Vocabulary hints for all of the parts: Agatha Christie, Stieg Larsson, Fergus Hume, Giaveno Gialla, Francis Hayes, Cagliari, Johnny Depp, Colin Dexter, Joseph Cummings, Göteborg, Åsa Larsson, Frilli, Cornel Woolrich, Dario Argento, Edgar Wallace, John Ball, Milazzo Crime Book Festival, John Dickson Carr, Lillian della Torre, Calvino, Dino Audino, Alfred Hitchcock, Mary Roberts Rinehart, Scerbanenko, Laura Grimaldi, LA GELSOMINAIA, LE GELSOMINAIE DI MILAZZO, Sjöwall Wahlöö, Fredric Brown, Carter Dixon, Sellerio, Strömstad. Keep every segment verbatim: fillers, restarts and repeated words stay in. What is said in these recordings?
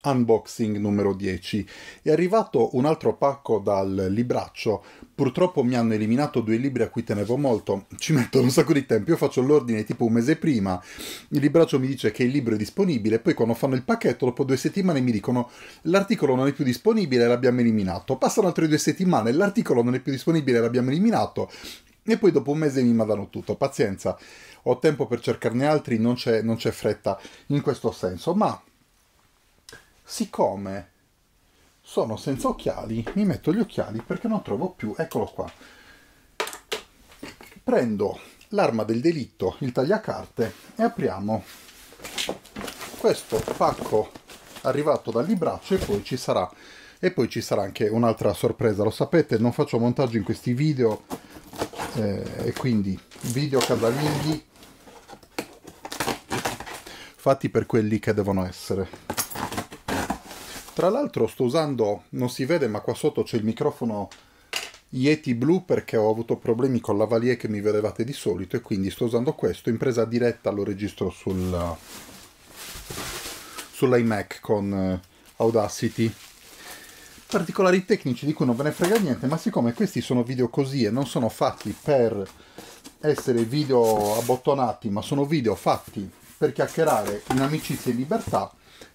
Unboxing numero dieci. È arrivato un altro pacco dal Libraccio. Purtroppo mi hanno eliminato due libri a cui tenevo molto. Ci mettono un sacco di tempo. Io faccio l'ordine tipo un mese prima, il Libraccio mi dice che il libro è disponibile, poi quando fanno il pacchetto dopo due settimane mi dicono l'articolo non è più disponibile, l'abbiamo eliminato. Passano altre due settimane, l'articolo non è più disponibile, l'abbiamo eliminato. E poi dopo un mese mi mandano tutto. Pazienza, ho tempo per cercarne altri, non c'è non c'è fretta in questo senso, ma siccome sono senza occhiali, mi metto gli occhiali perché non trovo più, eccolo qua. Prendo l'arma del delitto, il tagliacarte, e apriamo questo pacco arrivato dal Libraccio, e poi ci sarà, e poi ci sarà anche un'altra sorpresa. Lo sapete, non faccio montaggio in questi video, eh, e quindi video casalinghi fatti per quelli che devono essere. Tra l'altro sto usando, non si vede ma qua sotto c'è il microfono Yeti Blue, perché ho avuto problemi con la lavalier che mi vedevate di solito, e quindi sto usando questo in presa diretta, lo registro sul, sull'iMac con Audacity. Particolari tecnici di cui non ve ne frega niente, ma siccome questi sono video così e non sono fatti per essere video abbottonati, ma sono video fatti per chiacchierare in amicizia e libertà,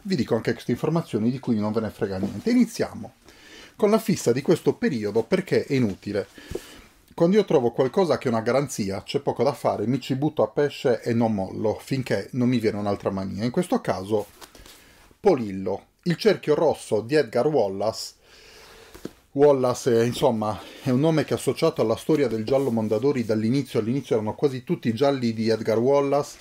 vi dico anche queste informazioni di cui non ve ne frega niente. Iniziamo con la fissa di questo periodo, perché è inutile. Quando io trovo qualcosa che è una garanzia, c'è poco da fare, mi ci butto a pesce e non mollo finché non mi viene un'altra mania. In questo caso Polillo, il cerchio rosso di Edgar Wallace. Wallace è, insomma, è un nome che è associato alla storia del giallo Mondadori dall'inizio. All'inizio erano quasi tutti i gialli di Edgar Wallace.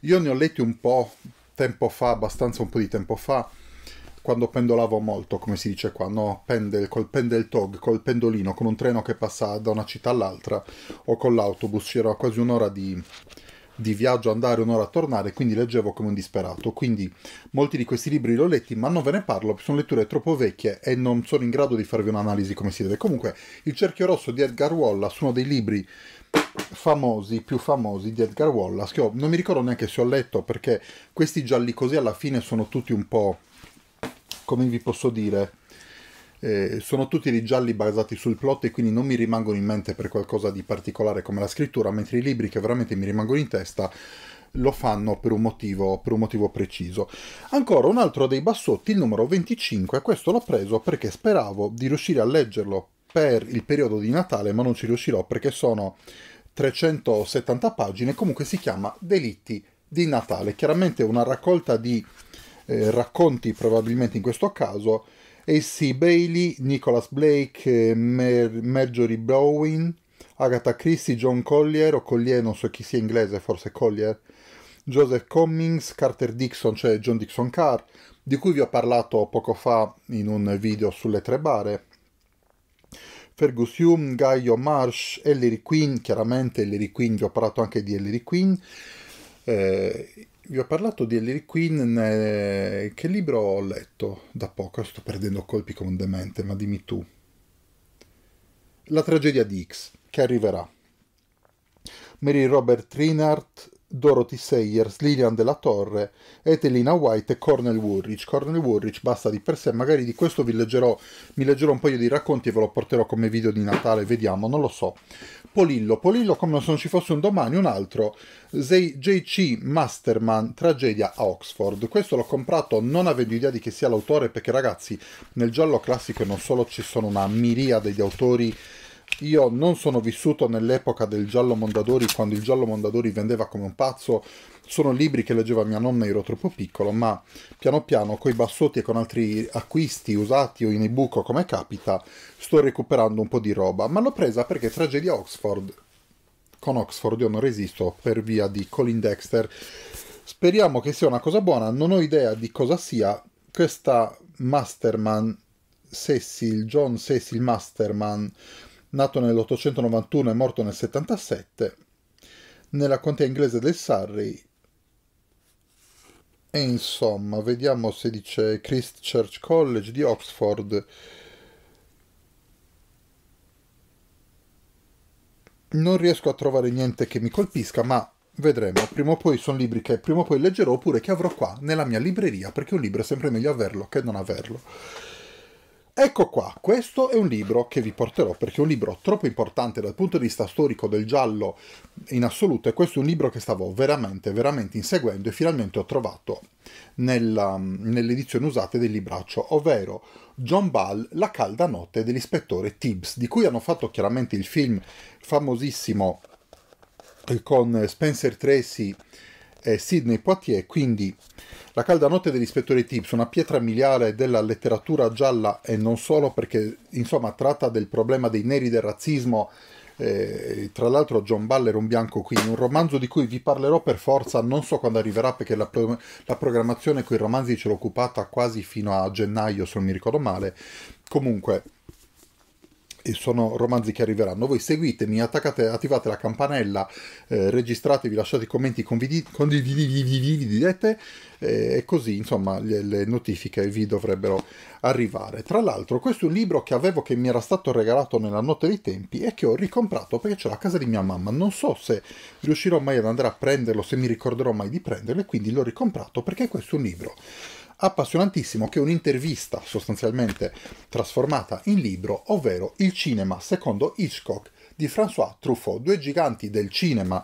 Io ne ho letti un po' tempo fa, abbastanza un po' di tempo fa, quando pendolavo molto, come si dice qua, no? Pendel, col pendel tog, col pendolino, con un treno che passa da una città all'altra, o con l'autobus. C'era quasi un'ora di, di viaggio, andare un'ora a tornare, quindi leggevo come un disperato. Quindi molti di questi libri li ho letti, ma non ve ne parlo, sono letture troppo vecchie e non sono in grado di farvi un'analisi come si deve. Comunque, Il cerchio rosso di Edgar Wallace, uno dei libri famosi, più famosi di Edgar Wallace, che io non mi ricordo neanche se ho letto, perché questi gialli così alla fine sono tutti un po', come vi posso dire, eh, sono tutti dei gialli basati sul plot e quindi non mi rimangono in mente per qualcosa di particolare come la scrittura, mentre i libri che veramente mi rimangono in testa lo fanno per un motivo, per un motivo preciso. Ancora un altro dei bassotti, il numero venticinque, questo l'ho preso perché speravo di riuscire a leggerlo per il periodo di Natale, ma non ci riuscirò perché sono trecentosettanta pagine. Comunque si chiama Delitti di Natale, chiaramente una raccolta di eh, racconti, probabilmente in questo caso acca Bailey, Nicholas Blake, eh, Marjorie Bowen, Agatha Christie, John Collier o Collier, non so chi sia inglese, forse Collier, Joseph Cummings, Carter Dixon, cioè John Dickson Carr, di cui vi ho parlato poco fa in un video sulle tre bare, Fergus Hume, Ngaio Marsh, Ellery Queen, chiaramente Ellery Queen, vi ho parlato anche di Ellery Queen, eh, vi ho parlato di Ellery Queen, eh, che libro ho letto da poco, sto perdendo colpi come un demente, ma dimmi tu, La tragedia di X, che arriverà, Mary Roberts Rinehart, Dorothy Sayers, Lillian della Torre, Ethelina White e Cornel Woolrich. Cornel Woolrich basta di per sé, magari di questo vi leggerò, mi leggerò un paio di racconti e ve lo porterò come video di Natale, vediamo, non lo so. Polillo, Polillo come se non ci fosse un domani, un altro, J C Masterman, tragedia a Oxford. Questo l'ho comprato non avendo idea di chi sia l'autore, perché ragazzi, nel giallo classico e non solo ci sono una miriade di autori. Io non sono vissuto nell'epoca del giallo Mondadori, quando il giallo Mondadori vendeva come un pazzo, sono libri che leggeva mia nonna, ero troppo piccolo, ma piano piano coi bassotti e con altri acquisti usati o in ebook come capita sto recuperando un po' di roba, ma l'ho presa perché tragedia Oxford, con Oxford io non resisto, per via di Colin Dexter. Speriamo che sia una cosa buona, non ho idea di cosa sia. Questa Masterman, Cecil, John Cecil Masterman, nato nell'ottocentonovantuno e morto nel settantasette, nella contea inglese del Surrey, e insomma, vediamo se dice Christ Church College di Oxford. Non riesco a trovare niente che mi colpisca, ma vedremo, prima o poi sono libri che prima o poi leggerò oppure che avrò qua nella mia libreria, perché un libro è sempre meglio averlo che non averlo. Ecco qua, questo è un libro che vi porterò perché è un libro troppo importante dal punto di vista storico del giallo in assoluto, e questo è un libro che stavo veramente, veramente inseguendo e finalmente ho trovato nella, nell'edizione usata del Libraccio, ovvero John Ball, La calda notte dell'ispettore Tibbs, di cui hanno fatto chiaramente il film famosissimo con Spencer Tracy e Sidney Poitier, quindi La calda notte dell'ispettore Tibbs, una pietra miliare della letteratura gialla e non solo, perché insomma tratta del problema dei neri, del razzismo, eh, tra l'altro John Ball era un bianco, quindi un romanzo di cui vi parlerò per forza, non so quando arriverà perché la, pro la programmazione con i romanzi ce l'ho occupata quasi fino a gennaio se non mi ricordo male, comunque sono romanzi che arriveranno. Voi seguitemi, attaccate, attivate la campanella, eh, registratevi, lasciate i commenti, condividete eh, e così insomma le, le notifiche vi dovrebbero arrivare. Tra l'altro questo è un libro che avevo, che mi era stato regalato nella notte dei tempi e che ho ricomprato perché c'è la casa di mia mamma, non so se riuscirò mai ad andare a prenderlo, se mi ricorderò mai di prenderlo, e quindi l'ho ricomprato perché questo è un libro appassionantissimo, che è un'intervista sostanzialmente trasformata in libro, ovvero Il cinema secondo Hitchcock di François Truffaut, due giganti del cinema,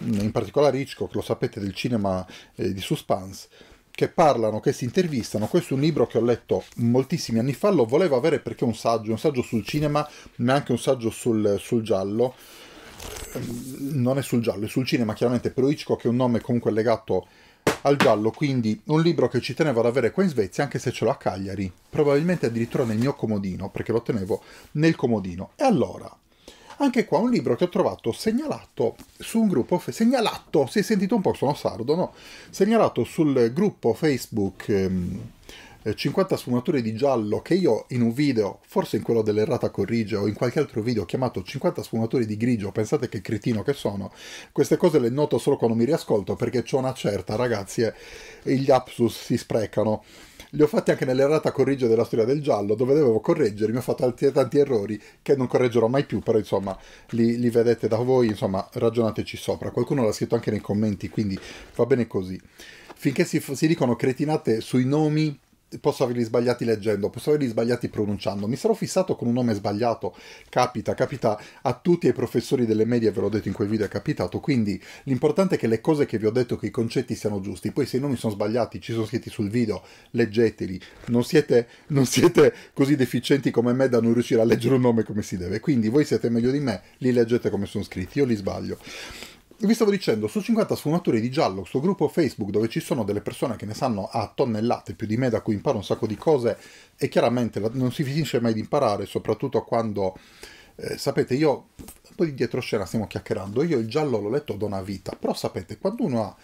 in particolare Hitchcock, lo sapete, del cinema eh, di suspense, che parlano, che si intervistano. Questo è un libro che ho letto moltissimi anni fa, lo volevo avere perché è un saggio, un saggio sul cinema, ma anche un saggio sul, sul giallo, non è sul giallo, è sul cinema chiaramente, però Hitchcock è un nome comunque legato al giallo, quindi un libro che ci tenevo ad avere qua in Svezia, anche se ce l'ho a Cagliari, probabilmente addirittura nel mio comodino, perché lo tenevo nel comodino. E allora, anche qua un libro che ho trovato segnalato su un gruppo, segnalato, si è sentito un po', sono sardo, no? Segnalato sul gruppo Facebook ehm, cinquanta sfumature di giallo, che io in un video, forse in quello dell'errata corrige o in qualche altro video chiamato cinquanta sfumature di grigio, pensate che cretino che sono, queste cose le noto solo quando mi riascolto perché c'ho una certa, ragazzi, e gli lapsus si sprecano. Li ho fatti anche nell'errata corrige della storia del giallo, dove dovevo correggermi, ho fatto tanti, tanti errori che non correggerò mai più, però insomma li, li vedete da voi, insomma ragionateci sopra, qualcuno l'ha scritto anche nei commenti, quindi va bene così. Finché si, si dicono cretinate sui nomi, posso averli sbagliati leggendo, posso averli sbagliati pronunciando, mi sarò fissato con un nome sbagliato, capita, capita a tutti i professori delle medie, ve l'ho detto in quel video, è capitato, quindi l'importante è che le cose che vi ho detto, che i concetti siano giusti, poi se i nomi sono sbagliati, ci sono scritti sul video, leggeteli, non siete, non siete così deficienti come me da non riuscire a leggere un nome come si deve, quindi voi siete meglio di me, li leggete come sono scritti, io li sbaglio. Vi stavo dicendo, su cinquanta sfumature di giallo, questo gruppo Facebook dove ci sono delle persone che ne sanno a tonnellate più di me, da cui imparo un sacco di cose, e chiaramente non si finisce mai di imparare, soprattutto quando, eh, sapete, io, un po' di dietroscena stiamo chiacchierando, io il giallo l'ho letto da una vita, però sapete, quando uno ha...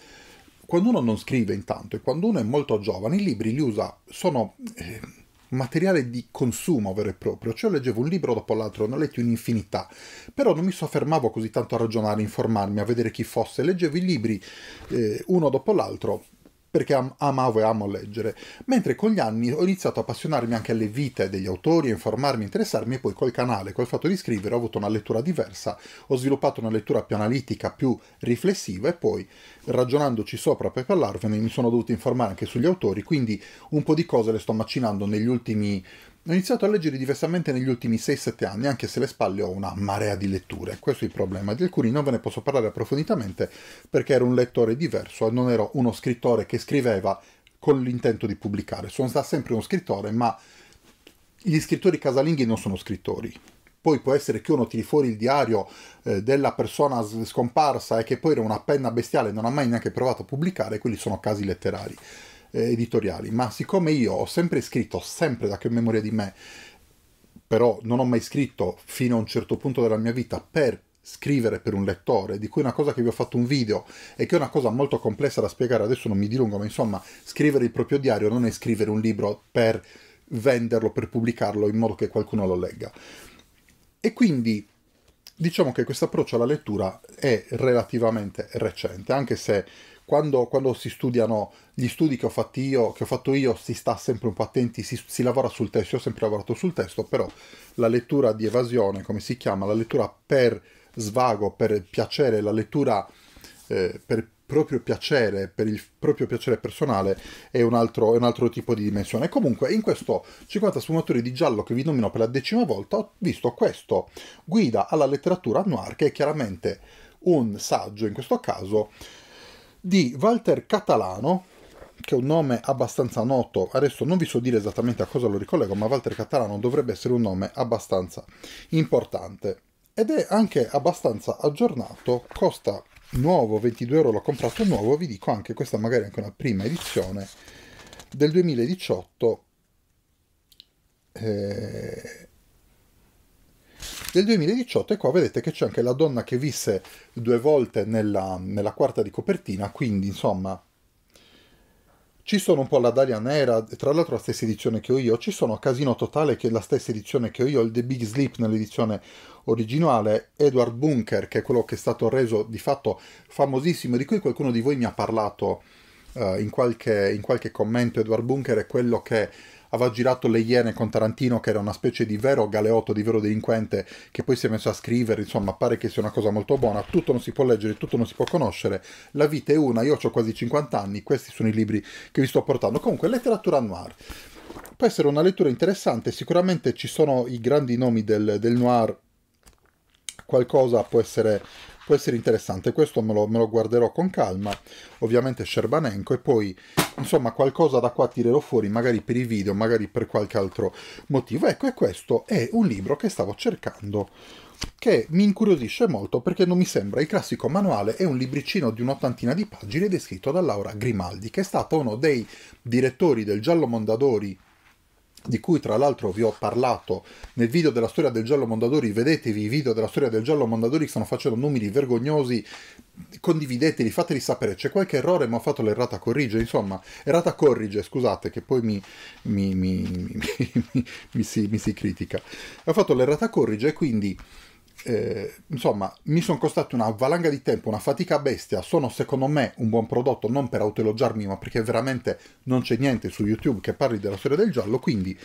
quando uno non scrive intanto, e quando uno è molto giovane, i libri li usa, sono... Eh, materiale di consumo vero e proprio, cioè io leggevo un libro dopo l'altro, ne ho letti un'infinità, però non mi soffermavo così tanto a ragionare, informarmi, a vedere chi fosse, leggevo i libri eh, uno dopo l'altro perché am amavo e amo leggere, mentre con gli anni ho iniziato a appassionarmi anche alle vite degli autori, a informarmi, a interessarmi, e poi col canale, col fatto di scrivere, ho avuto una lettura diversa, ho sviluppato una lettura più analitica, più riflessiva, e poi ragionandoci sopra per parlarvene mi sono dovuto informare anche sugli autori, quindi un po' di cose le sto macinando negli ultimi... Ho iniziato a leggere diversamente negli ultimi sei sette anni, anche se alle spalle ho una marea di letture, questo è il problema, di alcuni non ve ne posso parlare approfonditamente perché ero un lettore diverso e non ero uno scrittore che scriveva con l'intento di pubblicare, sono stato sempre uno scrittore, ma gli scrittori casalinghi non sono scrittori. Poi può essere che uno tiri fuori il diario eh, della persona scomparsa e che poi era una penna bestiale e non ha mai neanche provato a pubblicare, quelli sono casi letterari. Editoriali, ma siccome io ho sempre scritto, sempre da che ho memoria di me, però non ho mai scritto fino a un certo punto della mia vita per scrivere per un lettore, di cui una cosa che vi ho fatto un video e che è una cosa molto complessa da spiegare, adesso non mi dilungo, ma insomma scrivere il proprio diario non è scrivere un libro per venderlo, per pubblicarlo in modo che qualcuno lo legga, e quindi diciamo che questo approccio alla lettura è relativamente recente, anche se Quando, quando si studiano gli studi che ho fatto io, che ho fatto io si sta sempre un po' attenti, si, si lavora sul testo, io ho sempre lavorato sul testo, però la lettura di evasione, come si chiama, la lettura per svago, per piacere, la lettura eh, per proprio piacere, per il proprio piacere personale, è un altro, è un altro tipo di dimensione. Comunque, in questo cinquanta sfumature di giallo che vi nomino per la decima volta, ho visto questo guida alla letteratura noir, che è chiaramente un saggio, in questo caso, di Walter Catalano, che è un nome abbastanza noto. Adesso non vi so dire esattamente a cosa lo ricollego, ma Walter Catalano dovrebbe essere un nome abbastanza importante. Ed è anche abbastanza aggiornato, costa nuovo, ventidue euro, l'ho comprato nuovo. Vi dico anche, questa magari anche una prima edizione del duemiladiciotto, eh, del duemiladiciotto, e qua vedete che c'è anche La donna che visse due volte nella, nella quarta di copertina, quindi insomma ci sono un po' La Dalia Nera, tra l'altro la stessa edizione che ho io, ci sono Casino Totale, che è la stessa edizione che ho io, il The Big Sleep nell'edizione originale, Edward Bunker, che è quello che è stato reso di fatto famosissimo, di cui qualcuno di voi mi ha parlato uh, in, qualche, in qualche commento. Edward Bunker è quello che aveva girato Le Iene con Tarantino, che era una specie di vero galeotto, di vero delinquente, che poi si è messo a scrivere, insomma pare che sia una cosa molto buona. Tutto non si può leggere, tutto non si può conoscere, la vita è una, io ho quasi cinquanta anni, questi sono i libri che vi sto portando. Comunque, letteratura noir può essere una lettura interessante, sicuramente ci sono i grandi nomi del, del noir, qualcosa può essere, può essere interessante. Questo me lo, me lo guarderò con calma, ovviamente Scerbanenko, e poi insomma qualcosa da qua tirerò fuori, magari per i video, magari per qualche altro motivo. Ecco, e questo è un libro che stavo cercando, che mi incuriosisce molto perché non mi sembra il classico manuale. È un libricino di un'ottantina di pagine ed è scritto da Laura Grimaldi, che è stata uno dei direttori del Giallo Mondadori, di cui tra l'altro vi ho parlato nel video della storia del giallo Mondadori. Vedetevi i video della storia del giallo Mondadori, che stanno facendo numeri vergognosi, condivideteli, fateli sapere. C'è qualche errore, ma ho fatto l'errata corrige, insomma, errata corrige, scusate, che poi mi, mi, mi, mi, mi, mi, si, mi si critica. Ho fatto l'errata corrige, quindi eh, insomma mi sono costato una valanga di tempo, una fatica bestia. Sono secondo me un buon prodotto, non per autoelogiarmi, ma perché veramente non c'è niente su YouTube che parli della storia del giallo. Quindi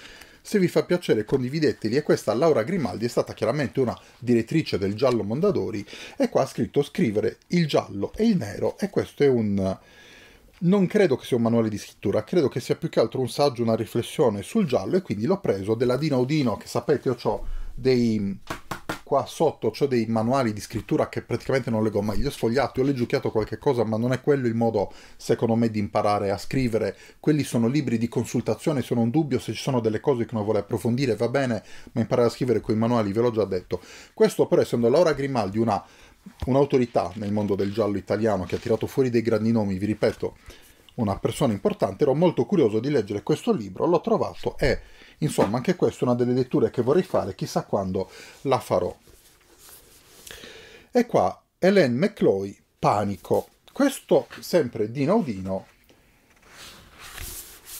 se vi fa piacere condivideteli. E questa Laura Grimaldi è stata chiaramente una direttrice del giallo Mondadori, e qua ha scritto Scrivere il giallo e il nero, e questo è un... non credo che sia un manuale di scrittura, credo che sia più che altro un saggio, una riflessione sul giallo, e quindi l'ho preso. Della Dino Audino, che sapete io ho dei... qua sotto c'ho dei manuali di scrittura che praticamente non leggo mai, li ho sfogliati, ho leggiucchiato qualche cosa, ma non è quello il modo secondo me di imparare a scrivere. Quelli sono libri di consultazione, sono un dubbio, se ci sono delle cose che uno vuole approfondire va bene, ma imparare a scrivere con i manuali ve l'ho già detto. Questo però, essendo Laura Grimaldi una un'autorità nel mondo del giallo italiano, che ha tirato fuori dei grandi nomi, vi ripeto, una persona importante, ero molto curioso di leggere questo libro, l'ho trovato e insomma anche questa è una delle letture che vorrei fare, chissà quando la farò. E qua Ellen McCloy, Panico, questo sempre Dino Audino.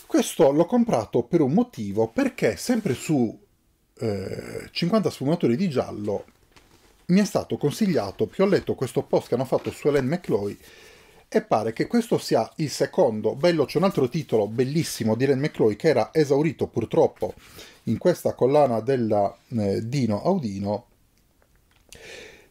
Questo l'ho comprato per un motivo, perché sempre su eh, cinquanta sfumature di giallo mi è stato consigliato, perché ho letto questo post che hanno fatto su Ellen McCloy, e pare che questo sia il secondo bello. C'è un altro titolo bellissimo di Ellen McCloy che era esaurito purtroppo in questa collana della eh, Dino Audino,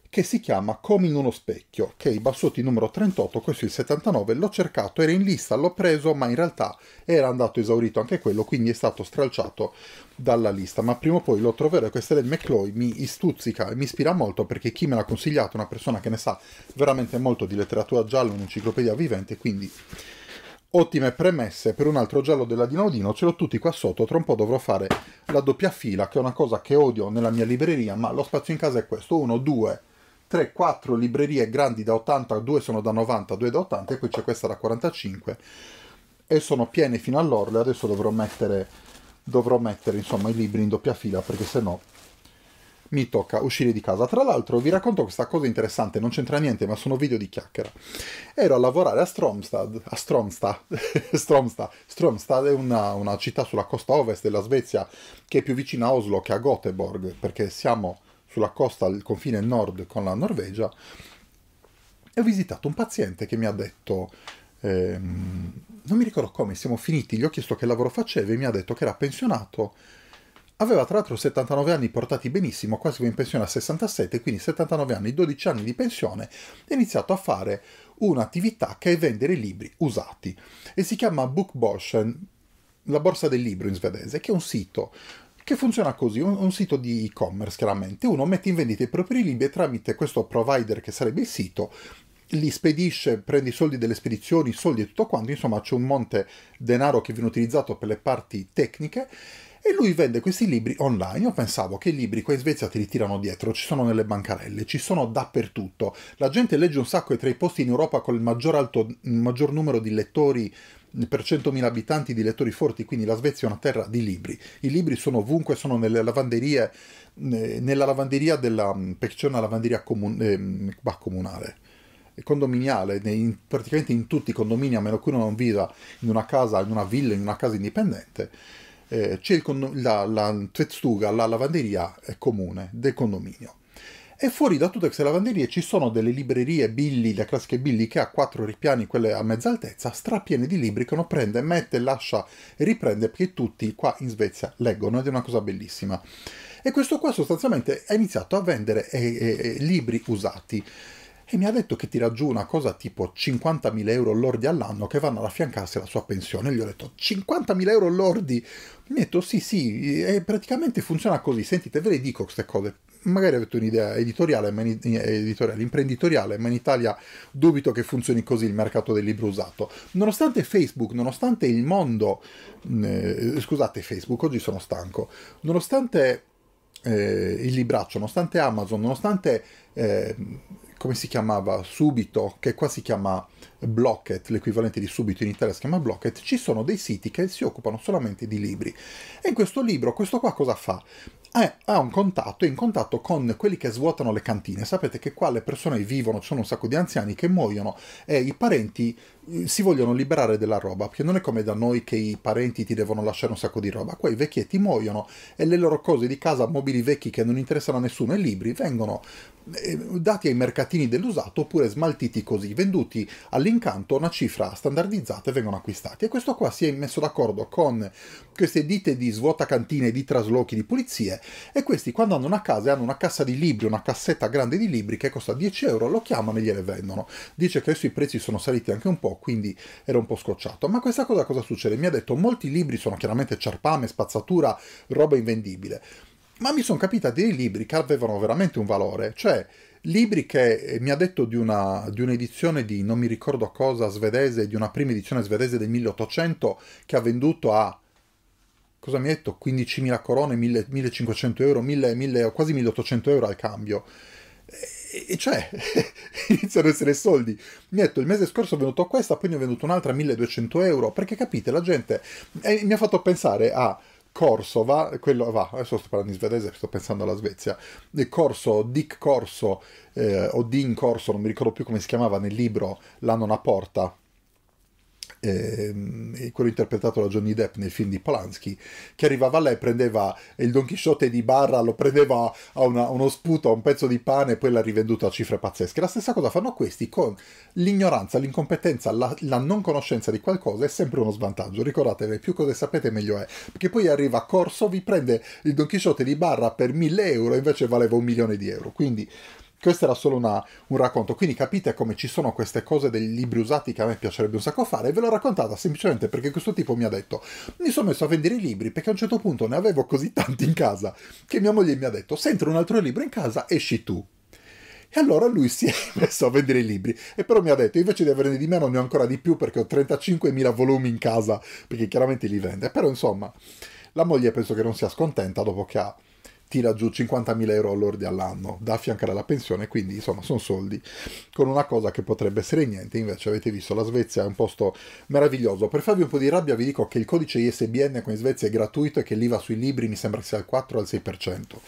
che si chiama Come in uno specchio, che è i Bassotti numero trentotto, questo è il settantanove. L'ho cercato, era in lista, l'ho preso, ma in realtà era andato esaurito anche quello, quindi è stato stralciato dalla lista, ma prima o poi lo troverò. E questa Ellen McCloy mi istuzzica e mi ispira molto, perché chi me l'ha consigliato è una persona che ne sa veramente molto di letteratura giallo, un'enciclopedia vivente, quindi ottime premesse per un altro giallo della Dino Audino. Ce l'ho tutti qua sotto, tra un po' dovrò fare la doppia fila, che è una cosa che odio nella mia libreria, ma lo spazio in casa è questo, uno, due, tre, quattro librerie grandi da ottanta, due sono da novanta, due da ottanta, e poi c'è questa da quarantacinque, e sono piene fino all'orlo. Adesso dovrò mettere, dovrò mettere insomma i libri in doppia fila, perché sennò mi tocca uscire di casa. Tra l'altro vi racconto questa cosa interessante, non c'entra niente, ma sono video di chiacchiera. Ero a lavorare a Strömstad, a Strömstad, Strömstad, Strömstad è una, una città sulla costa ovest della Svezia, che è più vicina a Oslo che a Göteborg, perché siamo sulla costa, al confine nord con la Norvegia, e ho visitato un paziente che mi ha detto, eh, non mi ricordo come siamo finiti, gli ho chiesto che lavoro faceva e mi ha detto che era pensionato Aveva tra l'altro settantanove anni portati benissimo, quasi in pensione a sessantasette, quindi settantanove anni, dodici anni di pensione, e ha iniziato a fare un'attività che è vendere libri usati e si chiama Bookborsen, la borsa del libro in svedese, che è un sito che funziona così, un, un sito di e-commerce chiaramente. Uno mette in vendita i propri libri e tramite questo provider che sarebbe il sito li spedisce, prende i soldi delle spedizioni, i soldi e tutto quanto, insomma c'è un monte denaro che viene utilizzato per le parti tecniche e lui vende questi libri online. Io pensavo che i libri qua in Svezia te li tirano dietro, ci sono nelle bancarelle, ci sono dappertutto, la gente legge un sacco, e tra i posti in Europa con il maggior, alto, il maggior numero di lettori per centomila abitanti, di lettori forti, quindi la Svezia è una terra di libri. I libri sono ovunque, sono nelle lavanderie, nella lavanderia della, perché c'è una lavanderia comun, eh, bah, comunale, condominiale, in, praticamente in tutti i condomini, a meno che uno non viva in una casa, in una villa, in una casa indipendente, eh, c'è la, la tvetstuga, la lavanderia comune del condominio. E fuori da tutte queste lavanderie ci sono delle librerie Billy, le classiche Billy che ha quattro ripiani, quelle a mezza altezza, strapiene di libri che uno prende, mette, lascia e riprende, perché tutti qua in Svezia leggono ed è una cosa bellissima. E questo qua sostanzialmente ha iniziato a vendere eh, eh, libri usati e mi ha detto che tira giù una cosa tipo cinquantamila euro lordi all'anno che vanno ad affiancarsi alla sua pensione. E gli ho detto cinquantamila euro lordi? Mi ha detto sì sì, e praticamente funziona così. Sentite, ve le dico queste cose, magari avete un'idea editoriale, ma in, editoriale, imprenditoriale, ma in Italia dubito che funzioni così il mercato del libro usato. Nonostante Facebook, nonostante il mondo, eh, scusate Facebook, oggi sono stanco, nonostante eh, il Libraccio, nonostante Amazon, nonostante, eh, come si chiamava, Subito, che qua si chiama Blocket, l'equivalente di Subito in Italia si chiama Blocket, ci sono dei siti che si occupano solamente di libri. E in questo libro, questo qua cosa fa? Ha un contatto, è in contatto con quelli che svuotano le cantine. Sapete che qua le persone vivono, ci sono un sacco di anziani che muoiono e i parenti si vogliono liberare della roba, perché non è come da noi che i parenti ti devono lasciare un sacco di roba. Qua i vecchietti muoiono e le loro cose di casa, mobili vecchi che non interessano a nessuno e libri, vengono dati ai mercatini dell'usato oppure smaltiti così, venduti all'incanto a una cifra standardizzata e vengono acquistati. E questo qua si è messo d'accordo con queste dite di svuotacantine, di traslochi, di pulizie. E questi quando hanno una casa e hanno una cassa di libri, una cassetta grande di libri che costa dieci euro, lo chiamano e gliele vendono. Dice che adesso i prezzi sono saliti anche un po', quindi era un po' scocciato. Ma questa cosa cosa succede? Mi ha detto molti libri sono chiaramente ciarpame, spazzatura, roba invendibile, ma mi sono capita dei libri che avevano veramente un valore, cioè libri che mi ha detto di un'edizione di, di non mi ricordo cosa svedese, di una prima edizione svedese del milleottocento che ha venduto a, cosa mi ha detto? quindicimila corone, millecinquecento euro, mille, mille, quasi milleottocento euro al cambio. E cioè, iniziano ad essere soldi. Mi ha detto, il mese scorso è venuto questa, poi ne ho venduto un'altra, milleduecento euro, perché capite, la gente... E mi ha fatto pensare a Korsova, quello va, adesso sto parlando in svedese, sto pensando alla Svezia, Corso, Dick Corso, eh, o Dean Corso, non mi ricordo più come si chiamava nel libro, La nona porta, Eh, quello interpretato da Johnny Depp nel film di Polanski, che arrivava là e prendeva il Don Chisciotte di Barra, lo prendeva a, una, a uno sputo, a un pezzo di pane e poi l'ha rivenduto a cifre pazzesche. La stessa cosa fanno questi con l'ignoranza, l'incompetenza, la, la non conoscenza di qualcosa è sempre uno svantaggio. Ricordatevi, più cose sapete meglio è, perché poi arriva a Corso, vi prende il Don Chisciotte di Barra per mille euro, invece valeva un milione di euro. Quindi questo era solo una, un racconto, quindi capite come ci sono queste cose dei libri usati che a me piacerebbe un sacco fare. E ve l'ho raccontata semplicemente perché questo tipo mi ha detto, mi sono messo a vendere i libri perché a un certo punto ne avevo così tanti in casa che mia moglie mi ha detto, se entra un altro libro in casa esci tu. E allora lui si è messo a vendere i libri, e però mi ha detto, invece di averne di meno ne ho ancora di più perché ho trentacinquemila volumi in casa, perché chiaramente li vende. Però insomma, la moglie penso che non sia scontenta dopo che ha tira giù cinquantamila euro lordi all'anno da affiancare alla pensione, quindi insomma sono soldi con una cosa che potrebbe essere niente. Invece avete visto, la Svezia è un posto meraviglioso. Per farvi un po' di rabbia vi dico che il codice I S B N qui in Svezia è gratuito e che l'I V A sui libri mi sembra che sia al quattro o al sei per cento,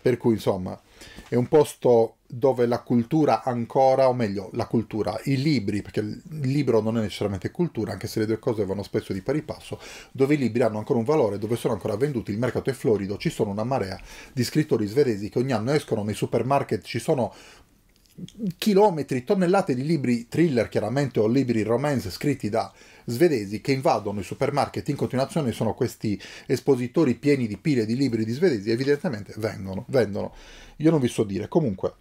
per cui insomma è un posto dove la cultura ancora, o meglio la cultura, i libri, perché il libro non è necessariamente cultura, anche se le due cose vanno spesso di pari passo, dove i libri hanno ancora un valore, dove sono ancora venduti, il mercato è florido, ci sono una marea di scrittori svedesi che ogni anno escono nei supermarket, ci sono chilometri, tonnellate di libri thriller chiaramente o libri romance scritti da svedesi che invadono i supermarket in continuazione, sono questi espositori pieni di pile di libri di svedesi, evidentemente vengono, vendono. Io non vi so dire, comunque...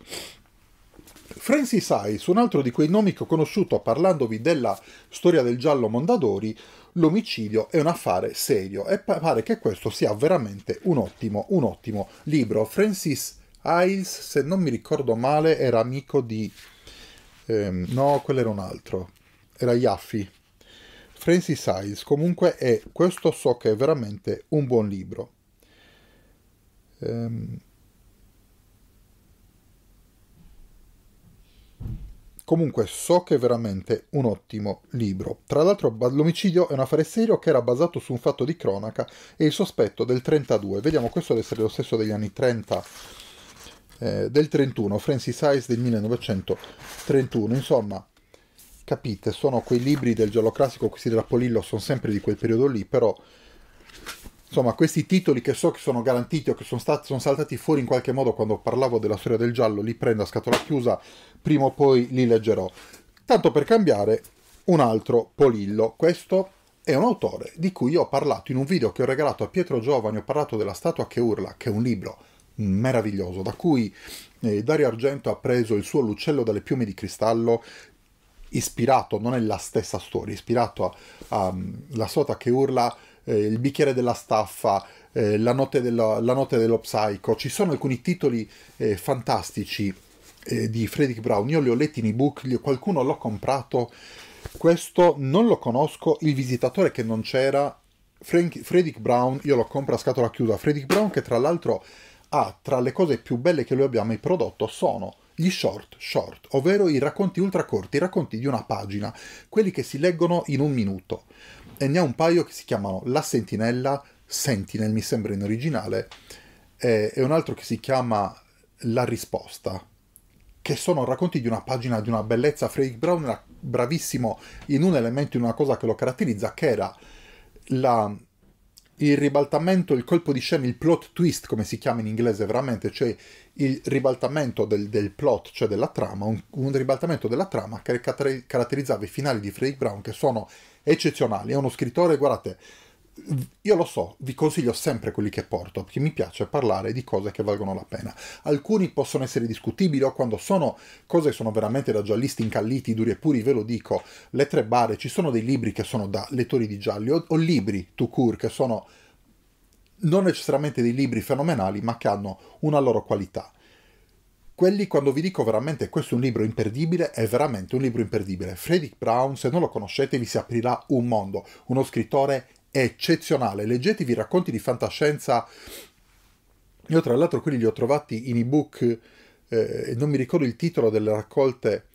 Francis Hayes, un altro di quei nomi che ho conosciuto parlandovi della storia del giallo Mondadori, l'omicidio è un affare serio, e pare che questo sia veramente un ottimo, un ottimo libro. Francis Hayes, se non mi ricordo male, era amico di... Ehm, no, quello era un altro, era Yaffe. Francis Hayes, comunque, è questo so che è veramente un buon libro. Ehm... Comunque so che è veramente un ottimo libro. Tra l'altro l'omicidio è un affare serio che era basato su un fatto di cronaca e il sospetto del trentadue. Vediamo, questo deve essere lo stesso degli anni trenta, eh, del trentuno, Francis Hayes del millenovecentotrentuno. Insomma, capite, sono quei libri del giallo classico, questi della Polillo, sono sempre di quel periodo lì, però... Insomma, questi titoli che so che sono garantiti o che sono, stati, sono saltati fuori in qualche modo quando parlavo della storia del giallo, li prendo a scatola chiusa, prima o poi li leggerò. Tanto per cambiare, un altro Polillo. Questo è un autore di cui io ho parlato in un video che ho regalato a Pietro Giovani, ho parlato della Statua che urla, che è un libro meraviglioso, da cui eh, Dario Argento ha preso il suo L'uccello dalle piume di cristallo, ispirato, non è la stessa storia, ispirato a, a La Statua che urla, Eh, il bicchiere della staffa, eh, la, notte della, la notte dello psico. Ci sono alcuni titoli eh, fantastici eh, di Fredric Brown, io li ho letti in ebook, li, qualcuno l'ho comprato, questo non lo conosco, Il visitatore che non c'era, Fredric Brown, io l'ho comprato a scatola chiusa. Fredric Brown, che tra l'altro ha tra le cose più belle che lui abbia mai prodotto, sono gli short, short, ovvero i racconti ultracorti, i racconti di una pagina, quelli che si leggono in un minuto. E ne ha un paio che si chiamano La Sentinella, Sentinel mi sembra in originale, e, e un altro che si chiama La Risposta, che sono racconti di una pagina, di una bellezza. Fredric Brown era bravissimo in un elemento, in una cosa che lo caratterizza, che era la... il ribaltamento, il colpo di scena, il plot twist, come si chiama in inglese veramente, cioè il ribaltamento del, del plot, cioè della trama, un, un ribaltamento della trama che caratterizzava i finali di Fredric Brown, che sono eccezionali. È uno scrittore, guardate, io lo so, vi consiglio sempre quelli che porto, perché mi piace parlare di cose che valgono la pena. Alcuni possono essere discutibili, o quando sono cose che sono veramente da giallisti incalliti, duri e puri, ve lo dico, Le tre bare, ci sono dei libri che sono da lettori di gialli, o, o libri tout court, che sono non necessariamente dei libri fenomenali, ma che hanno una loro qualità. Quelli, quando vi dico veramente questo è un libro imperdibile, è veramente un libro imperdibile. Fredric Brown, se non lo conoscete, vi si aprirà un mondo, uno scrittore eccezionale. Leggetevi i racconti di fantascienza, io tra l'altro quelli li ho trovati in ebook, eh, non mi ricordo il titolo delle raccolte,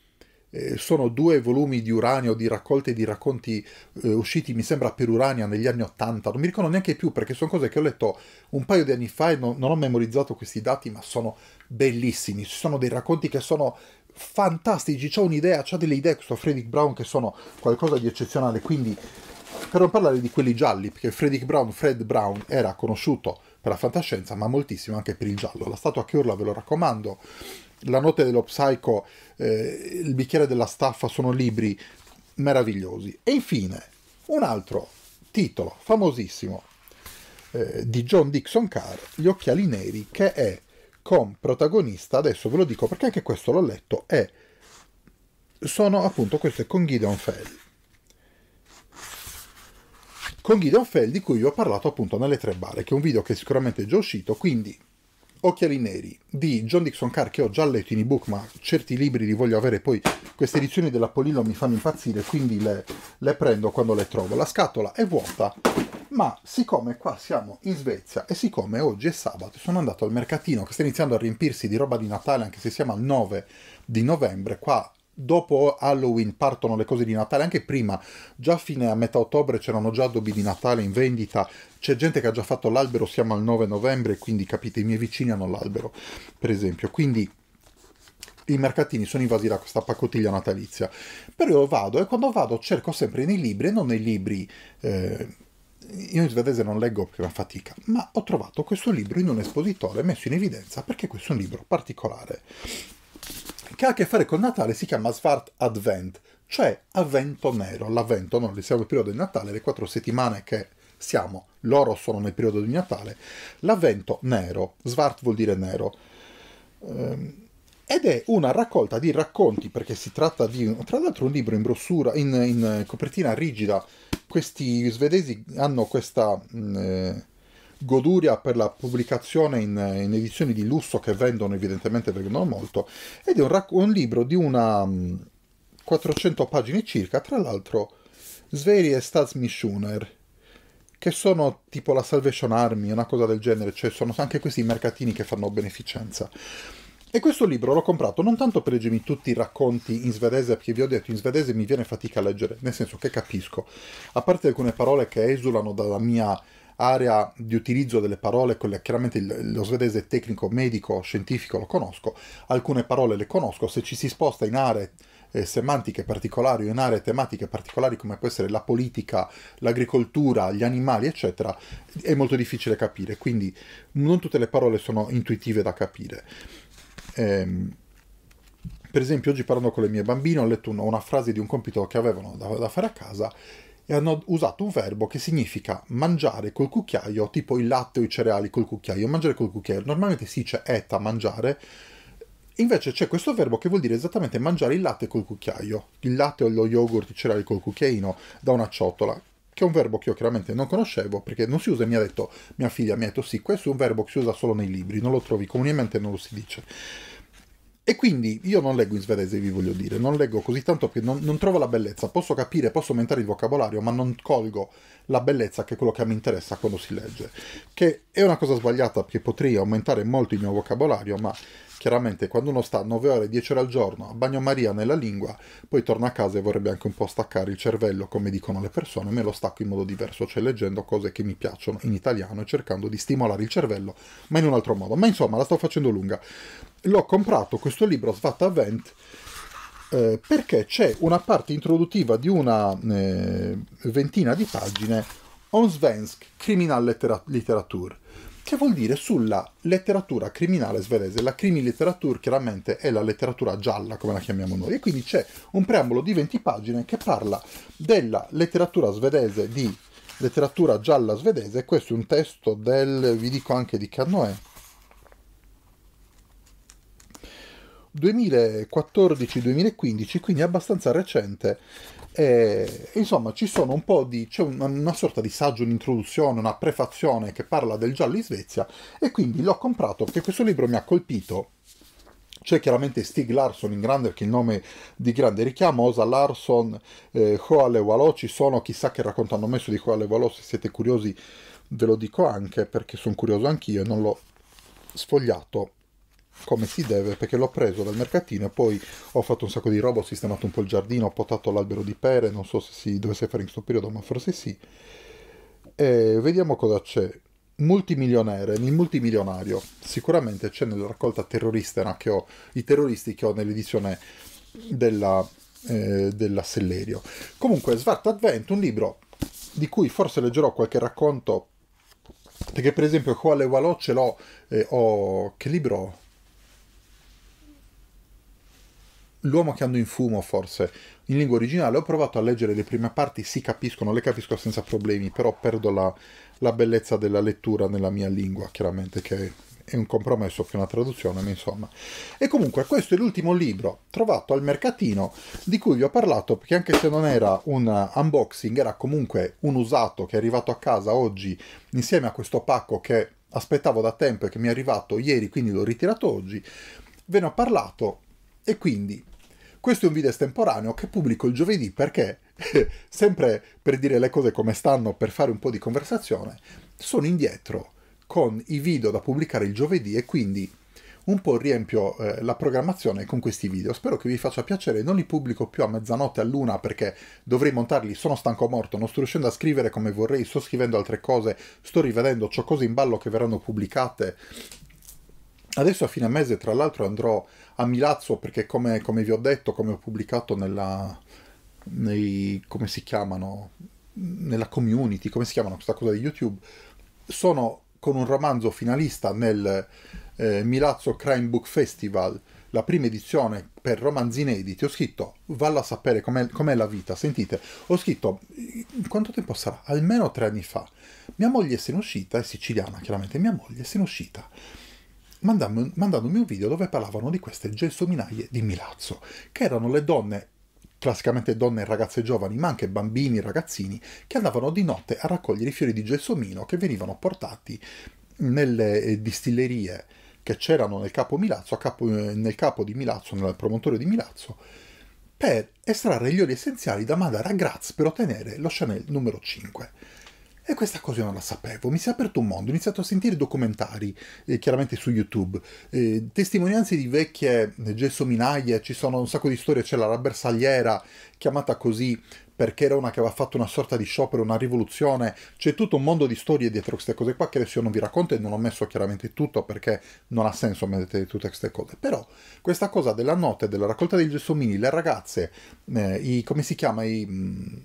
eh, sono due volumi di Urania, di raccolte di racconti eh, usciti mi sembra per Urania negli anni ottanta, non mi ricordo neanche più perché sono cose che ho letto un paio di anni fa e non, non ho memorizzato questi dati, ma sono bellissimi. Ci sono dei racconti che sono fantastici, c'è un'idea, c'è delle idee questo Fredric Brown che sono qualcosa di eccezionale. Quindi, per non parlare di quelli gialli, perché Fredric Brown, Fred Brown, era conosciuto per la fantascienza, ma moltissimo anche per il giallo. La Statua che urla ve lo raccomando, La notte dello psico, eh, Il bicchiere della staffa, sono libri meravigliosi. E infine, un altro titolo famosissimo eh, di John Dickson Carr, Gli occhiali neri, che è con protagonista, adesso ve lo dico perché anche questo l'ho letto, e sono appunto queste con Gideon Fell. Con Gideon Fell, di cui vi ho parlato appunto nelle tre bare, che è un video che sicuramente è già uscito. Quindi, Occhiali Neri di John Dickson Carr, che ho già letto in ebook, ma certi libri li voglio avere, poi queste edizioni della Polillo mi fanno impazzire, quindi le, le prendo quando le trovo. La scatola è vuota, ma siccome qua siamo in Svezia e siccome oggi è sabato, sono andato al mercatino che sta iniziando a riempirsi di roba di Natale, anche se siamo al nove di novembre, qua dopo Halloween partono le cose di Natale, anche prima, già fine a metà ottobre c'erano già addobbi di Natale in vendita, c'è gente che ha già fatto l'albero, siamo al nove novembre, quindi capite, i miei vicini hanno l'albero, per esempio, quindi i mercatini sono invasi da questa pacottiglia natalizia. Però io vado, e quando vado cerco sempre nei libri, e non nei libri, eh, io in svedese non leggo perché è una fatica, ma ho trovato questo libro in un espositore messo in evidenza, perché questo è un libro particolare, che ha a che fare con Natale, si chiama Svart Advent, cioè avvento nero. L'avvento non li siamo nel periodo di Natale, le quattro settimane che siamo, loro sono nel periodo di Natale, l'avvento nero, svart vuol dire nero, ehm, ed è una raccolta di racconti, perché si tratta di, tra l'altro, un libro in brossura, in, in copertina rigida. Questi svedesi hanno questa eh, goduria per la pubblicazione in, in edizioni di lusso che vendono, evidentemente vendono molto, ed è un, un libro di una um, quattrocento pagine circa, tra l'altro Sveri e Statsmissioner, che sono tipo la Salvation Army, una cosa del genere, cioè sono anche questi mercatini che fanno beneficenza. E questo libro l'ho comprato non tanto per leggermi tutti i racconti in svedese, perché vi ho detto in svedese mi viene fatica a leggere, nel senso che capisco, a parte alcune parole che esulano dalla mia area di utilizzo delle parole, quelle, chiaramente lo svedese tecnico, medico, scientifico lo conosco, alcune parole le conosco, se ci si sposta in aree eh, semantiche particolari o in aree tematiche particolari come può essere la politica, l'agricoltura, gli animali eccetera, è molto difficile capire, quindi non tutte le parole sono intuitive da capire. Ehm, per esempio oggi parlando con le mie bambine ho letto una, una frase di un compito che avevano da, da fare a casa, e hanno usato un verbo che significa mangiare col cucchiaio, tipo il latte o i cereali col cucchiaio, mangiare col cucchiaio. Normalmente si dice eta, mangiare, invece c'è questo verbo che vuol dire esattamente mangiare il latte col cucchiaio, il latte o lo yogurt, i cereali col cucchiaino, da una ciotola, che è un verbo che io chiaramente non conoscevo, perché non si usa, mi ha detto mia figlia, mi ha detto sì, questo è un verbo che si usa solo nei libri, non lo trovi comunemente, non lo si dice. E quindi io non leggo in svedese, vi voglio dire, non leggo così tanto perché non, non trovo la bellezza, posso capire, posso aumentare il vocabolario, ma non colgo la bellezza che è quello che mi interessa quando si legge, che è una cosa sbagliata perché potrei aumentare molto il mio vocabolario, ma chiaramente quando uno sta nove ore, dieci ore al giorno a bagnomaria nella lingua, poi torna a casa e vorrebbe anche un po' staccare il cervello, come dicono le persone, me lo stacco in modo diverso, cioè leggendo cose che mi piacciono in italiano e cercando di stimolare il cervello, ma in un altro modo. Ma insomma, la sto facendo lunga. L'ho comprato questo libro Svart Advent eh, perché c'è una parte introduttiva di una eh, ventina di pagine on svensk kriminallitteratur, che vuol dire sulla letteratura criminale svedese. La criminallitteratur chiaramente è la letteratura gialla, come la chiamiamo noi, e quindi c'è un preambolo di venti pagine che parla della letteratura svedese, di letteratura gialla svedese. Questo è un testo del, vi dico anche di che anno è, duemilaquattordici duemilaquindici, quindi abbastanza recente. E, insomma, ci sono un po' di, c'è una, una sorta di saggio, un'introduzione, una prefazione che parla del giallo in Svezia, e quindi l'ho comprato perché questo libro mi ha colpito. C'è chiaramente Stieg Larsson in grande, perché il nome di grande richiamo, Åsa Larsson, eh, Sjöwall Wahlöö, ci sono chissà che racconto hanno messo di Sjöwall Wahlöö, se siete curiosi ve lo dico anche, perché sono curioso anch'io e non l'ho sfogliato come si deve, perché l'ho preso dal mercatino e poi ho fatto un sacco di roba, ho sistemato un po' il giardino, ho potato l'albero di pere, non so se si dovesse fare in questo periodo, ma forse sì. E vediamo cosa c'è. Multimilionere, il multimilionario, sicuramente c'è nella raccolta terrorista che ho, i terroristi che ho nell'edizione della, eh, della Sellerio. Comunque Svart Advent, un libro di cui forse leggerò qualche racconto, perché per esempio Sjöwall Wahlöö ce l'ho, eh, ho... che libro ho? L'uomo che andò in fumo, forse, in lingua originale. Ho provato a leggere le prime parti, si capiscono, le capisco senza problemi, però perdo la, la bellezza della lettura nella mia lingua, chiaramente, che è un compromesso più una traduzione, ma insomma. E comunque questo è l'ultimo libro trovato al mercatino di cui vi ho parlato, perché anche se non era un unboxing, era comunque un usato che è arrivato a casa oggi insieme a questo pacco che aspettavo da tempo e che mi è arrivato ieri, quindi l'ho ritirato oggi, ve ne ho parlato. E quindi questo è un video estemporaneo che pubblico il giovedì perché, sempre per dire le cose come stanno, per fare un po' di conversazione, sono indietro con i video da pubblicare il giovedì e quindi un po' riempio eh, la programmazione con questi video. Spero che vi faccia piacere, non li pubblico più a mezzanotte, all'una, perché dovrei montarli, sono stanco morto, non sto riuscendo a scrivere come vorrei, sto scrivendo altre cose, sto rivedendo, c'ho cose in ballo che verranno pubblicate. Adesso a fine mese, tra l'altro, andrò a Milazzo perché, come, come vi ho detto, come ho pubblicato nella, nei, come si chiamano, nella community, come si chiamano questa cosa di YouTube, sono con un romanzo finalista nel eh, Milazzo Crime Book Festival la prima edizione per romanzi inediti, ho scritto "Vallo a sapere com'è, com'è la vita", sentite, ho scritto, quanto tempo sarà? Almeno tre anni fa. Mia moglie se n'è uscita, è siciliana chiaramente, mia moglie se n'è uscita mandandomi un video dove parlavano di queste gelsominaie di Milazzo, che erano le donne, classicamente donne e ragazze giovani, ma anche bambini e ragazzini, che andavano di notte a raccogliere i fiori di gelsomino che venivano portati nelle distillerie che c'erano nel capo Milazzo, a capo, nel capo di Milazzo, nel promontorio di Milazzo, per estrarre gli oli essenziali da mandare a Graz per ottenere lo Chanel numero cinque. E questa cosa io non la sapevo, mi si è aperto un mondo, ho iniziato a sentire documentari, eh, chiaramente su YouTube, eh, testimonianze di vecchie gessominaie, ci sono un sacco di storie, c'è la Rabbersagliera, chiamata così perché era una che aveva fatto una sorta di sciopero, una rivoluzione, c'è tutto un mondo di storie dietro queste cose qua che adesso io non vi racconto e non ho messo chiaramente tutto perché non ha senso mettere tutte queste cose, però questa cosa della notte, della raccolta dei gelsomini, le ragazze, eh, i, come si chiama, i... Mh,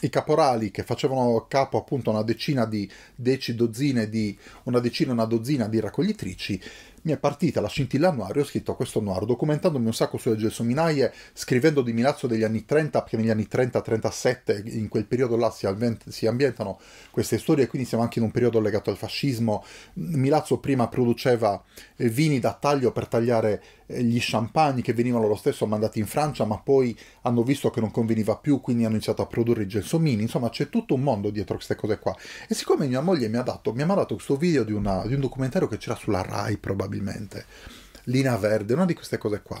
i caporali che facevano capo appunto una decina di dieci dozzine di una decina una dozzina di raccoglitrici, mi è partita la scintilla noir e ho scritto questo noir documentandomi un sacco sulle gelsominaie, scrivendo di Milazzo degli anni trenta, perché negli anni trenta trentasette in quel periodo là si, si ambientano queste storie, quindi siamo anche in un periodo legato al fascismo. Milazzo prima produceva vini da taglio per tagliare gli champagne che venivano lo stesso mandati in Francia, ma poi hanno visto che non conveniva più, quindi hanno iniziato a produrre i gelsomini. Insomma, c'è tutto un mondo dietro queste cose qua, e siccome mia moglie mi ha dato mi ha mandato questo video di, una, di un documentario che c'era sulla Rai, probabilmente Linea Verde, una di queste cose qua,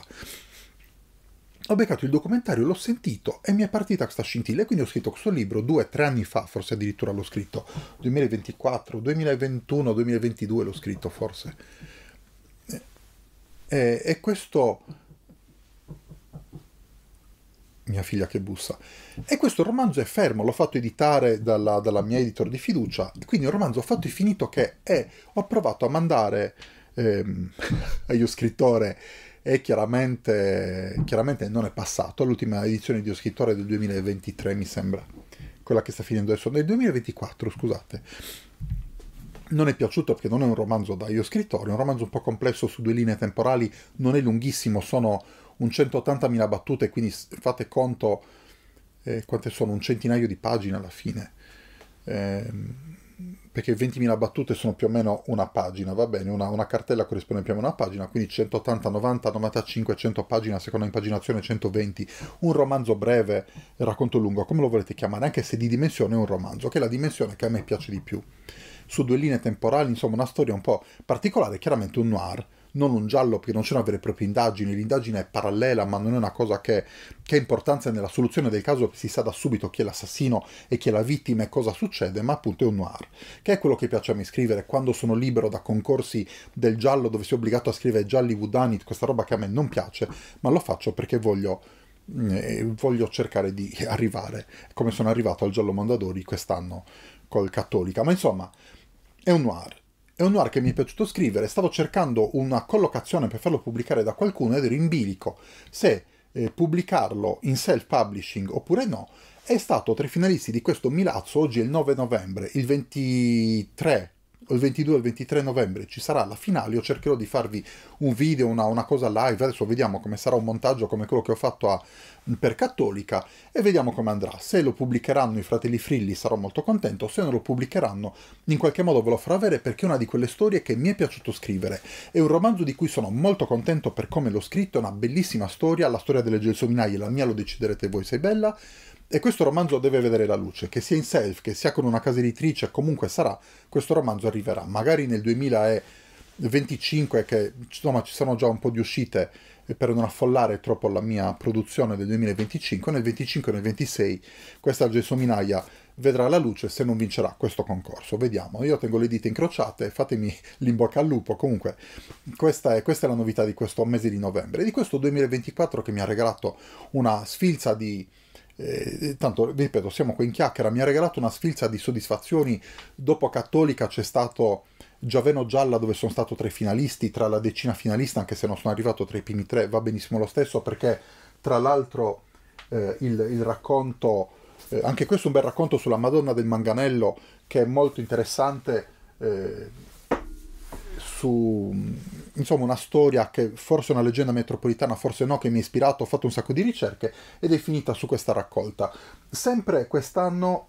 ho beccato il documentario, l'ho sentito e mi è partita questa scintilla, e quindi ho scritto questo libro due tre anni fa, forse addirittura l'ho scritto duemilaventiquattro, duemilaventuno, duemilaventidue l'ho scritto forse. E, e questo... mia figlia che bussa. E questo romanzo è fermo, l'ho fatto editare dalla, dalla mia editor di fiducia, quindi un romanzo fatto e finito che è... Ho provato a mandare ehm, a Io Scrittore e chiaramente, chiaramente non è passato, l'ultima edizione di Io Scrittore del duemilaventitré mi sembra, quella che sta finendo adesso, nel duemilaventiquattro scusate. Non è piaciuto perché non è un romanzo da Io Scrittore, è un romanzo un po' complesso su due linee temporali, non è lunghissimo, sono un centottantamila battute, quindi fate conto eh, quante sono, un centinaio di pagine alla fine, eh, perché ventimila battute sono più o meno una pagina, va bene, una, una cartella corrisponde più o meno a una pagina, quindi centottanta, novanta, novantacinque, cento pagine, a seconda impaginazione centoventi, un romanzo breve, racconto lungo, come lo volete chiamare, anche se di dimensione è un romanzo, che è la dimensione che a me piace di più. Su due linee temporali, insomma una storia un po' particolare, chiaramente un noir, non un giallo perché non c'è una vera e propria indagine, l'indagine è parallela ma non è una cosa che, che ha importanza nella soluzione del caso, si sa da subito chi è l'assassino e chi è la vittima e cosa succede, ma appunto è un noir, che è quello che piace a me scrivere, quando sono libero da concorsi del giallo dove sono obbligato a scrivere gialli whodunit, questa roba che a me non piace, ma lo faccio perché voglio, eh, voglio cercare di arrivare, come sono arrivato al giallo Mondadori quest'anno col Cattolica, ma insomma... È un noir, è un noir che mi è piaciuto scrivere, stavo cercando una collocazione per farlo pubblicare da qualcuno ed ero in bilico se eh, pubblicarlo in self-publishing oppure no. È stato tra i finalisti di questo Milazzo, oggi è il nove novembre, il ventitré o il ventidue o il ventitré novembre ci sarà la finale, io cercherò di farvi un video, una, una cosa live, adesso vediamo come sarà un montaggio come quello che ho fatto a, per Cattolica e vediamo come andrà, se lo pubblicheranno i fratelli Frilli sarò molto contento, se non lo pubblicheranno in qualche modo ve lo farò avere perché è una di quelle storie che mi è piaciuto scrivere, è un romanzo di cui sono molto contento per come l'ho scritto, è una bellissima storia, la storia delle gelsominaie, la mia lo deciderete voi se è bella, e questo romanzo deve vedere la luce, che sia in self, che sia con una casa editrice, comunque sarà, questo romanzo arriverà, magari nel duemilaventicinque, che insomma ci sono già un po' di uscite per non affollare troppo la mia produzione del duemilaventicinque, nel venticinque e nel ventisei questa gelsominaia vedrà la luce se non vincerà questo concorso, vediamo, io tengo le dita incrociate, fatemi l'imbocca al lupo, comunque questa è, questa è la novità di questo mese di novembre, e di questo duemilaventiquattro che mi ha regalato una sfilza di... Eh, tanto vi ripeto, siamo qui in chiacchiera, mi ha regalato una sfilza di soddisfazioni, dopo Cattolica c'è stato Giaveno Gialla dove sono stato tra i finalisti, tra la decina finalista, anche se non sono arrivato tra i primi tre, va benissimo lo stesso perché tra l'altro eh, il, il racconto, eh, anche questo è un bel racconto sulla Madonna del Manganello che è molto interessante, eh, su insomma una storia che forse è una leggenda metropolitana, forse no, che mi ha ispirato, ho fatto un sacco di ricerche ed è finita su questa raccolta. Sempre quest'anno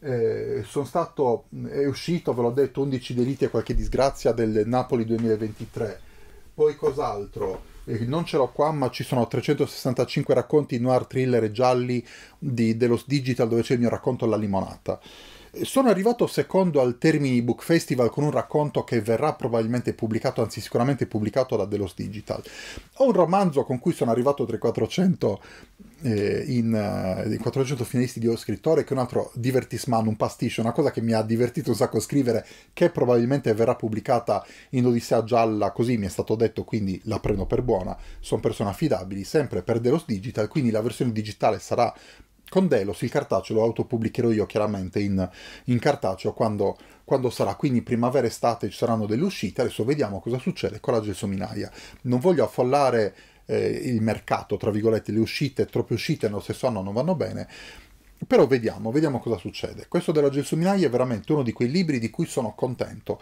eh, sono stato, è uscito, ve l'ho detto, undici deliti e qualche disgrazia del Napoli duemilaventitré. Poi cos'altro? Eh, non ce l'ho qua, ma ci sono trecentosessantacinque racconti noir, thriller e gialli di Delos Digital, dove c'è il mio racconto La limonata. Sono arrivato secondo al Termini Book Festival con un racconto che verrà probabilmente pubblicato, anzi sicuramente pubblicato da Delos Digital. Ho un romanzo con cui sono arrivato tra i quattrocento, eh, in, uh, quattrocento finalisti di Io Scrittore, che è un altro divertisman, un pasticcio, una cosa che mi ha divertito un sacco a scrivere, che probabilmente verrà pubblicata in Odissea Gialla, così mi è stato detto, quindi la prendo per buona. Sono persone affidabili, sempre per Delos Digital, quindi la versione digitale sarà con Delos, il cartaceo lo autopubblicherò io chiaramente in, in cartaceo quando, quando sarà, quindi primavera estate ci saranno delle uscite. Adesso vediamo cosa succede con la Gelsominaia. Non voglio affollare eh, il mercato, tra virgolette, le uscite, troppe uscite nello stesso anno non vanno bene, però vediamo, vediamo cosa succede. Questo della Gelsominaia è veramente uno di quei libri di cui sono contento.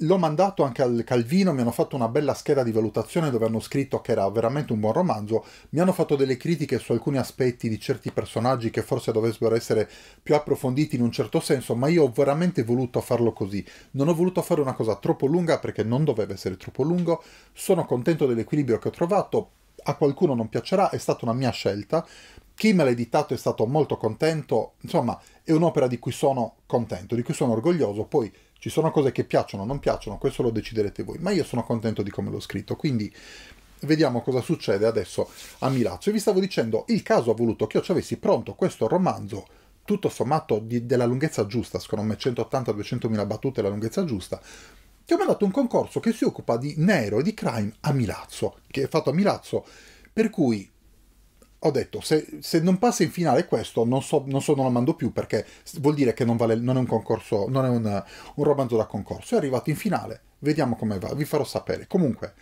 L'ho mandato anche al Calvino, mi hanno fatto una bella scheda di valutazione dove hanno scritto che era veramente un buon romanzo, mi hanno fatto delle critiche su alcuni aspetti di certi personaggi che forse dovessero essere più approfonditi in un certo senso, ma io ho veramente voluto farlo così. Non ho voluto fare una cosa troppo lunga perché non doveva essere troppo lungo, sono contento dell'equilibrio che ho trovato, a qualcuno non piacerà, è stata una mia scelta, chi me l'ha editato è stato molto contento, insomma è un'opera di cui sono contento, di cui sono orgoglioso, poi ci sono cose che piacciono o non piacciono, questo lo deciderete voi, ma io sono contento di come l'ho scritto, quindi vediamo cosa succede adesso a Milazzo. E vi stavo dicendo, il caso ha voluto che io ci avessi pronto questo romanzo, tutto sommato di, della lunghezza giusta, secondo me centottanta duecentomila battute è la lunghezza giusta, che ho mandato un concorso che si occupa di nero e di crime a Milazzo, che è fatto a Milazzo, per cui ho detto, se, se non passa in finale questo, non so, non so, non lo mando più, perché vuol dire che non, vale, non è un concorso, non è un, un romanzo da concorso. È arrivato in finale, vediamo come va, vi farò sapere. Comunque,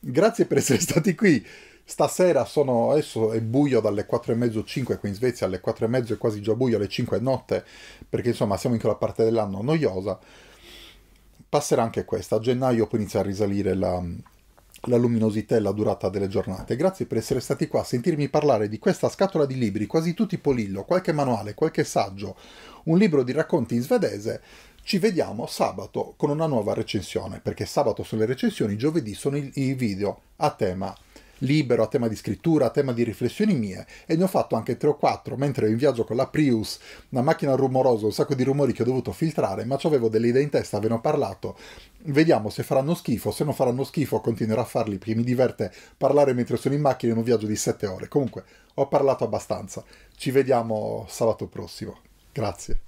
grazie per essere stati qui. Stasera sono, adesso è buio dalle quattro e mezzo alle cinque qui in Svezia, alle quattro e mezzo è quasi già buio, alle cinque è notte, perché insomma siamo in quella parte dell'anno noiosa. Passerà anche questa, a gennaio poi inizia a risalire la... la luminosità e la durata delle giornate. Grazie per essere stati qua a sentirmi parlare di questa scatola di libri, quasi tutti Polillo, qualche manuale, qualche saggio, un libro di racconti in svedese. Ci vediamo sabato con una nuova recensione, perché sabato sono le recensioni, giovedì sono i video a tema libero, a tema di scrittura, a tema di riflessioni mie, e ne ho fatto anche tre o quattro mentre ero in viaggio con la Prius, una macchina rumorosa, un sacco di rumori che ho dovuto filtrare, ma c'avevo delle idee in testa, ve ne ho parlato. Vediamo se faranno schifo, se non faranno schifo continuerò a farli perché mi diverte parlare mentre sono in macchina in un viaggio di sette ore. Comunque ho parlato abbastanza, ci vediamo sabato prossimo, grazie.